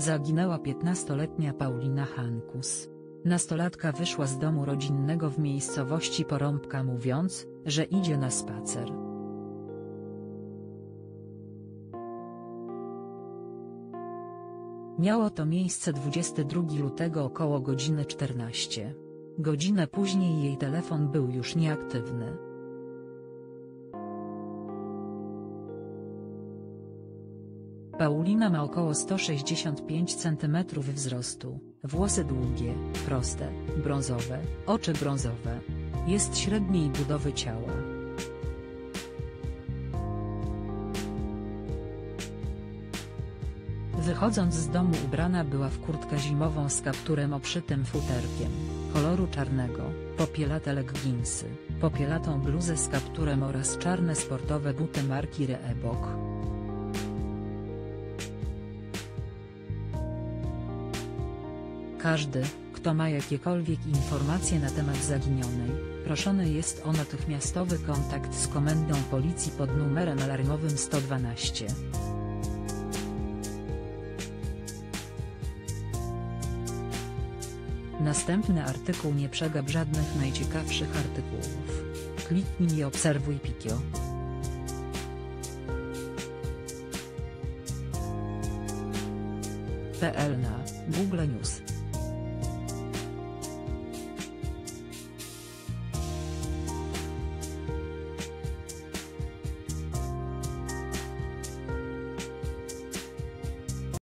zaginęła 15-letnia Paulina Hankus. Nastolatka wyszła z domu rodzinnego w miejscowości Porąbka, mówiąc, że idzie na spacer. Miało to miejsce 22 lutego około godziny 14. Godzinę później jej telefon był już nieaktywny. Paulina ma około 165 cm wzrostu, włosy długie, proste, brązowe, oczy brązowe. Jest średniej budowy ciała. Wychodząc z domu ubrana była w kurtkę zimową z kapturem obszytym futerkiem, koloru czarnego, popielate legginsy, popielatą bluzę z kapturem oraz czarne sportowe buty marki Reebok. Każdy, kto ma jakiekolwiek informacje na temat zaginionej, proszony jest o natychmiastowy kontakt z Komendą Policji pod numerem alarmowym 112. Następny artykuł. Nie przegap żadnych najciekawszych artykułów. Kliknij i obserwuj pikio.pl na Google News.